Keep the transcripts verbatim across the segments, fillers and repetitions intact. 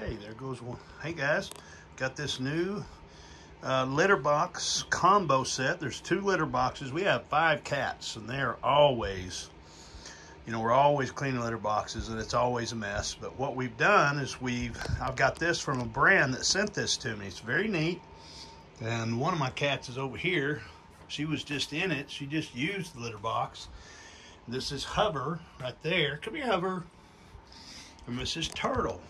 Hey, there goes one. Hey guys, got this new uh, litter box combo set. There's two litter boxes. We have five cats, and they're always, you know, we're always cleaning litter boxes, and it's always a mess. But what we've done is we've, I've got this from a brand that sent this to me. It's very neat. And one of my cats is over here. She was just in it. She just used the litter box. This is Hover right there. Come here, Hover. And this is Turtle.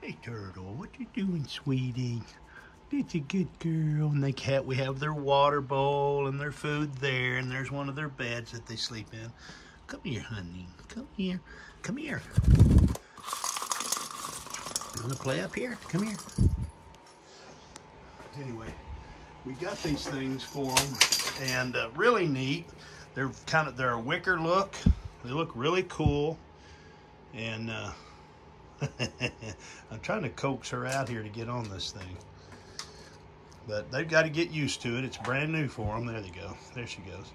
Hey, Turtle, what you doing, sweetie? That's a good girl. And they cat, we have their water bowl and their food there, and there's one of their beds that they sleep in. Come here, honey. Come here. Come here. You want to play up here? Come here. Anyway, we got these things for them, and uh, really neat. They're kind of, they're a wicker look. They look really cool, and uh, I'm trying to coax her out here to get on this thing, but they've got to get used to it. It's brand new for them. There they go. There she goes.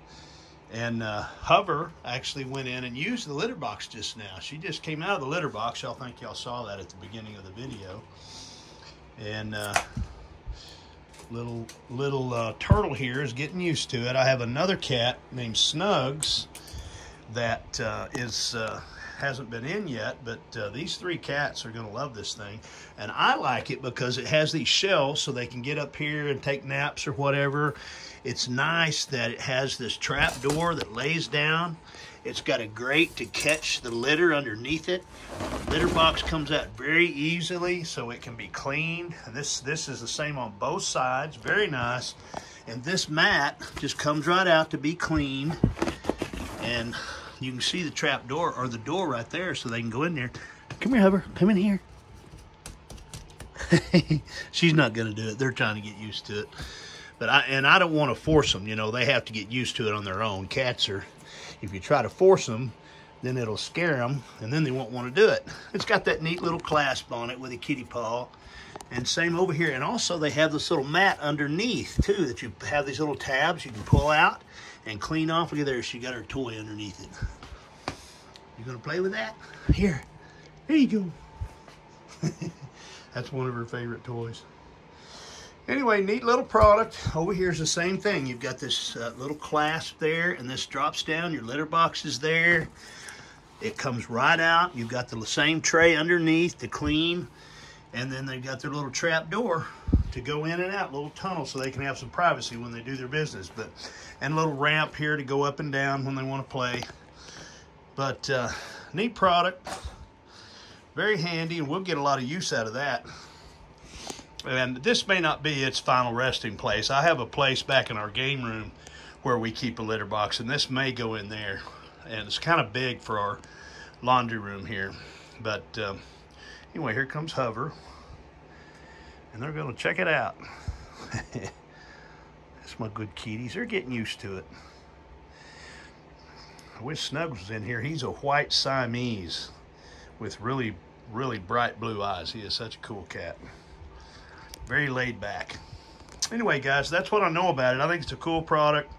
And uh, Hover actually went in and used the litter box just now. She just came out of the litter box. I think y'all saw that at the beginning of the video. And uh, little little uh, Turtle here is getting used to it. I have another cat named Snugs that uh, is... Uh, hasn't been in yet, but uh, these three cats are going to love this thing. And I like it because it has these shelves so they can get up here and take naps or whatever. It's nice that it has this trap door that lays down. It's got a grate to catch the litter underneath it. The litter box comes out very easily so it can be cleaned. And this this is the same on both sides. Very nice. And this mat just comes right out to be cleaned, and you can see the trap door or the door right there so they can go in there. Come here, Hover. Come in here. She's not going to do it. They're trying to get used to it. But I and I don't want to force them. You know, they have to get used to it on their own. Cats are, if you try to force them, then it'll scare them, and then they won't want to do it. It's got that neat little clasp on it with a kitty paw. And same over here. And also they have this little mat underneath, too, that you have these little tabs you can pull out and clean off. Look at there. She got her toy underneath it. You going to play with that? Here. There you go. That's one of her favorite toys. Anyway, neat little product. Over here is the same thing. You've got this uh, little clasp there, and this drops down. Your litter box is there. It comes right out. You've got the same tray underneath to clean. And then they've got their little trap door to go in and out, little tunnel, so they can have some privacy when they do their business. But and a little ramp here to go up and down when they want to play. But uh, neat product, very handy, and we'll get a lot of use out of that. And this may not be its final resting place. I have a place back in our game room where we keep a litter box, and this may go in there. And it's kind of big for our laundry room here, but. Um, Anyway, here comes Hover, and they're going to check it out. That's my good kitties. They're getting used to it. I wish Snugs was in here. He's a white Siamese with really, really bright blue eyes. He is such a cool cat. Very laid back. Anyway, guys, that's what I know about it. I think it's a cool product.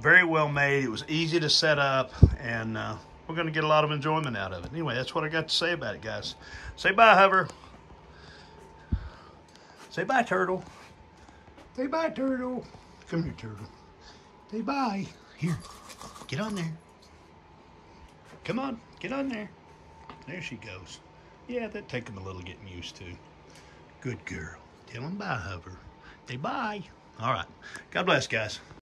Very well made. It was easy to set up, and... Uh, we're going to get a lot of enjoyment out of it. Anyway, that's what I got to say about it, guys. Say bye, Hover. Say bye, Turtle. Say bye, Turtle. Come here, Turtle. Say bye. Here, get on there. Come on, get on there. There she goes. Yeah, that'd take them a little getting used to. Good girl. Tell them bye, Hover. Say bye. All right. God bless, guys.